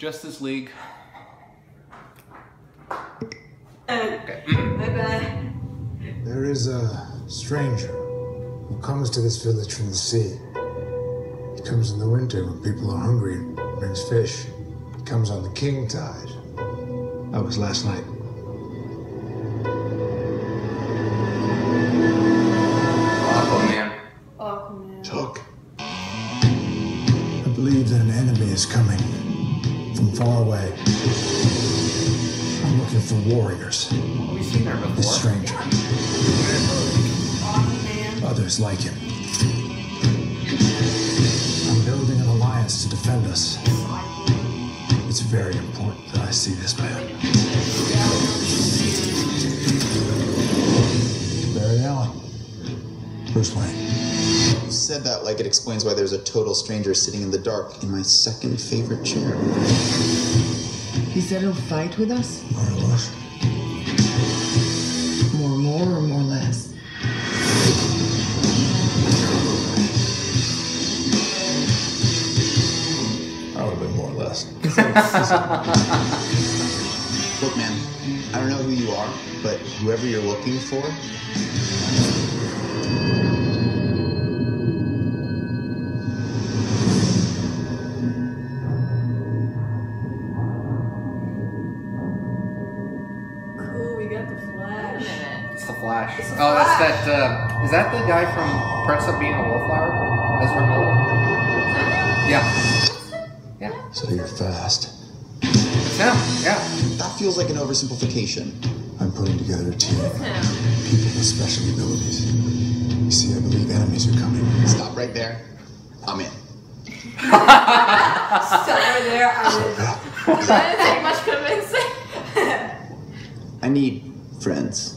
Justice League. Okay. Bye-bye. There is a stranger who comes to this village from the sea. He comes in the winter when people are hungry and brings fish. He comes on the king tide. That was last night. Aquaman. Talk. I believe that an enemy is coming from far away. I'm looking for warriors. We've seen her before. This stranger. Others like him. I'm building an alliance to defend us. It's very important that I see this man. Barry Allen. Bruce Wayne. You said that like it explains why there's a total stranger sitting in the dark in my second favorite chair. He said he'll fight with us? More or less. More or more less? Probably more or less. Look, man, I don't know who you are, but whoever you're looking for... Flash. Oh, that's that, is that the guy from Perks of Being a Wallflower? Ezra Miller? Yeah. Yeah. So you're fast. Yeah. That feels like an oversimplification. I'm putting together a team. People with special abilities. You see, I believe enemies are coming. Stop right there. I'm in. Stop right there. I'm in. That didn't take much convincing. I need friends.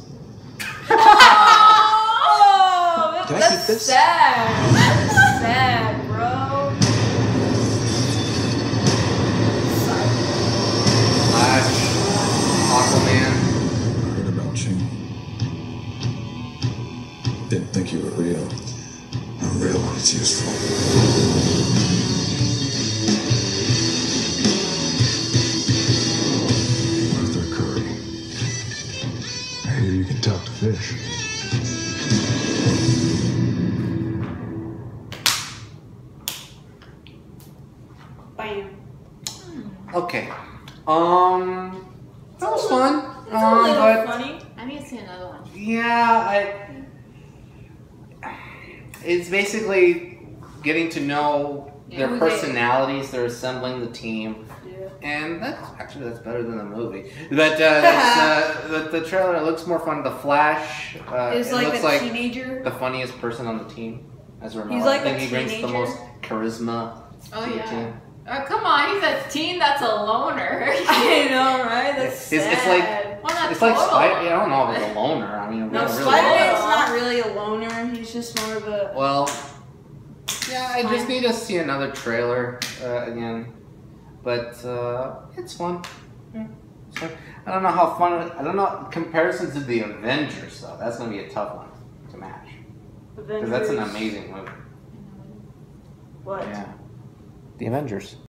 Can I keep this? Sad. That's sad, bro. Flash. Aquaman. I heard about you. Didn't think you were real. I'm real when it's useful. Arthur Curry. I hear you can talk to fish. Okay. That was fun. But funny. I need to see another one. Yeah, it's basically getting to know their personalities. They're assembling the team, and that's better than the movie. But the trailer looks more fun. The Flash. It looks like a teenager. The funniest person on the team, as Ramona. He's like I think he brings the most charisma to the team. Oh, come on, he's a teen that's a loner. I know, right? That's sad. It's like, well, it's like Spider-Man. I don't know if it's a loner. I mean, no, Spider-Man's not really a loner. He's just more of a... Well, yeah, I just need to see another trailer again. But it's fun. Yeah, it's fun. I don't know how fun... I don't know... Comparison to the Avengers, though. That's going to be a tough one to match. Because that's an amazing movie. What? Yeah. The Avengers.